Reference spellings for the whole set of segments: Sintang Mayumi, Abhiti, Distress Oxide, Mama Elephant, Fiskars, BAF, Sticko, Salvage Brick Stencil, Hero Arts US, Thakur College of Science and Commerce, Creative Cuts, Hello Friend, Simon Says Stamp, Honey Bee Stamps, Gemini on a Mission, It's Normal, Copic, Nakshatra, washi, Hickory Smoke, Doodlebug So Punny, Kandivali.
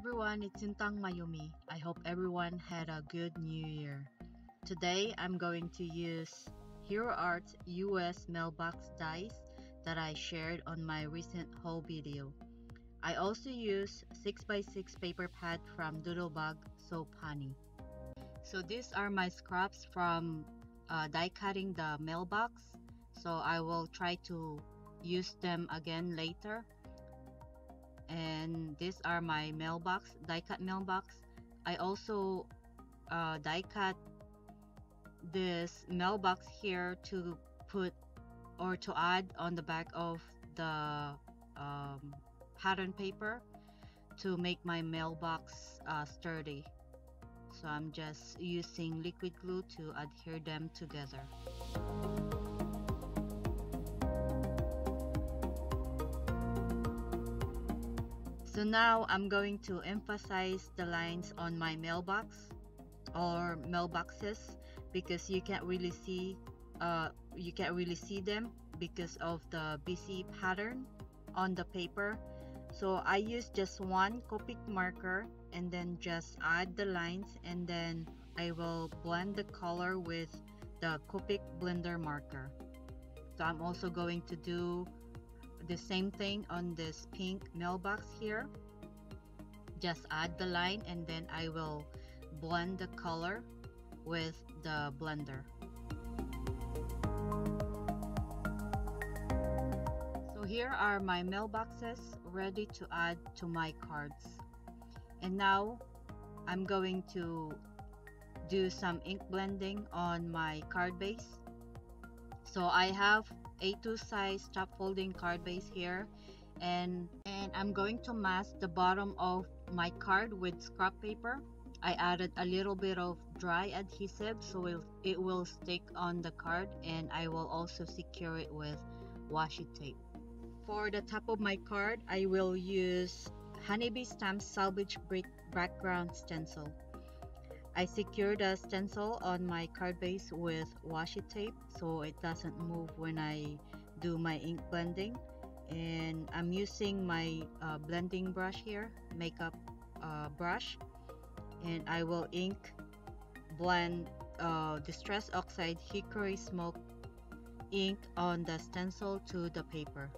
everyone, it's Sintang Mayumi. I hope everyone had a good new year. Today, I'm going to use Hero Arts US mailbox dies that I shared on my recent haul video. I also use 6x6 paper pad from Doodlebug So Punny. So these are my scraps from die cutting the mailbox. So I will try to use them again later. And these are my mailbox, die cut mailbox. I also die cut this mailbox here to put or to add on the back of the pattern paper to make my mailbox sturdy. So I'm just using liquid glue to adhere them together. So now I'm going to emphasize the lines on my mailbox or mailboxes because you can't really see them because of the busy pattern on the paper. So I use just one Copic marker and then just add the lines, and then I will blend the color with the Copic blender marker. So I'm also going to do the same thing on this pink mailbox here. Just add the line and then I will blend the color with the blender. So here are my mailboxes ready to add to my cards. And now I'm going to do some ink blending on my card base. So I have A2 size top folding card base here, and I'm going to mask the bottom of my card with scrap paper. I added a little bit of dry adhesive so it will stick on the card, and I will also secure it with washi tape. For the top of my card, I will use Honey Bee Stamps Salvage Brick Background Stencil. I secured a stencil on my card base with washi tape so it doesn't move when I do my ink blending. And I'm using my blending brush here, makeup brush. And I will ink blend Distress Oxide Hickory Smoke ink on the stencil to the paper.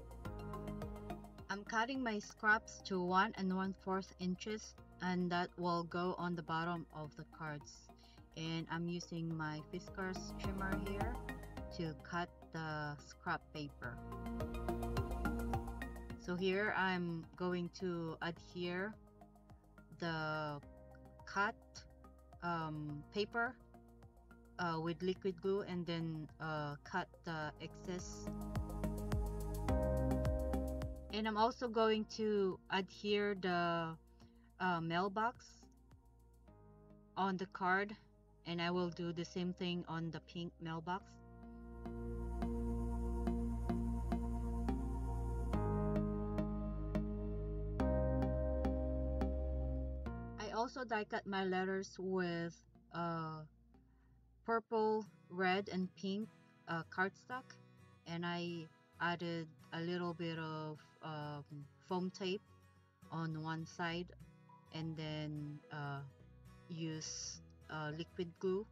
I'm cutting my scraps to 1 1/4 inches. And that will go on the bottom of the cards. And I'm using my Fiskars trimmer here to cut the scrap paper. So here I'm going to adhere the cut paper with liquid glue and then cut the excess. And I'm also going to adhere the mailbox on the card, and I will do the same thing on the pink mailbox. I also die cut my letters with purple, red, and pink cardstock, and I added a little bit of foam tape on one side, and then use liquid glue.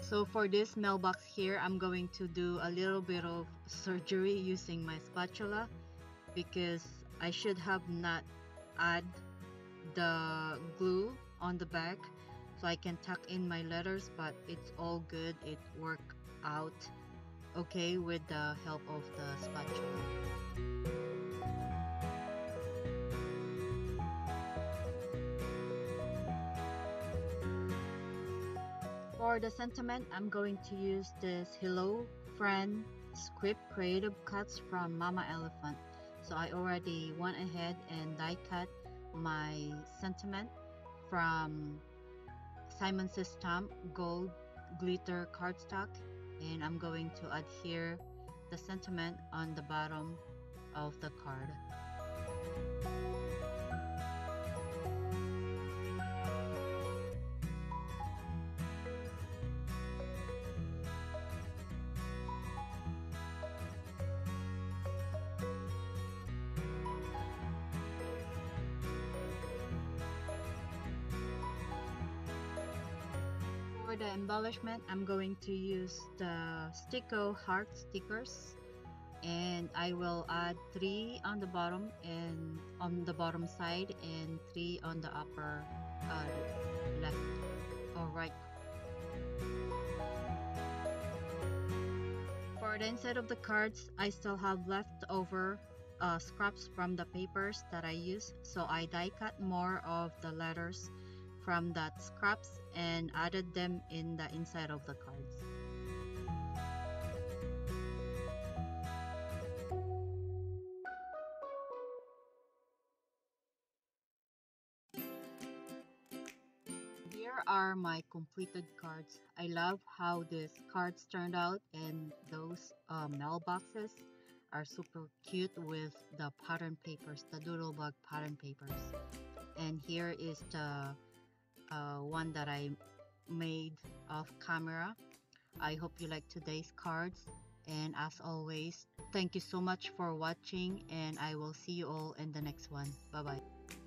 So for this mailbox here, I'm going to do a little bit of surgery using my spatula because I should have not add the glue on the back. So I can tuck in my letters, but it's all good. It worked out okay with the help of the spatula. For the sentiment, I'm going to use this Hello Friend script creative cuts from Mama Elephant. So I already went ahead and die cut my sentiment from Simon Says Stamp gold glitter cardstock, and I'm going to adhere the sentiment on the bottom of the card. the embellishment, I'm going to use the Sticko heart stickers, and I will add 3 on the bottom and on the bottom side, and 3 on the upper left or right. For the inside of the cards, I still have leftover scraps from the papers that I used, so I die cut more of the letters from that scraps and added them in the inside of the cards. Here are my completed cards. I love how these cards turned out, and those mailboxes are super cute with the pattern papers, the Doodlebug pattern papers. And here is the one that I made off camera. I hope you like today's cards, and as always, thank you so much for watching, and I will see you all in the next one. Bye bye.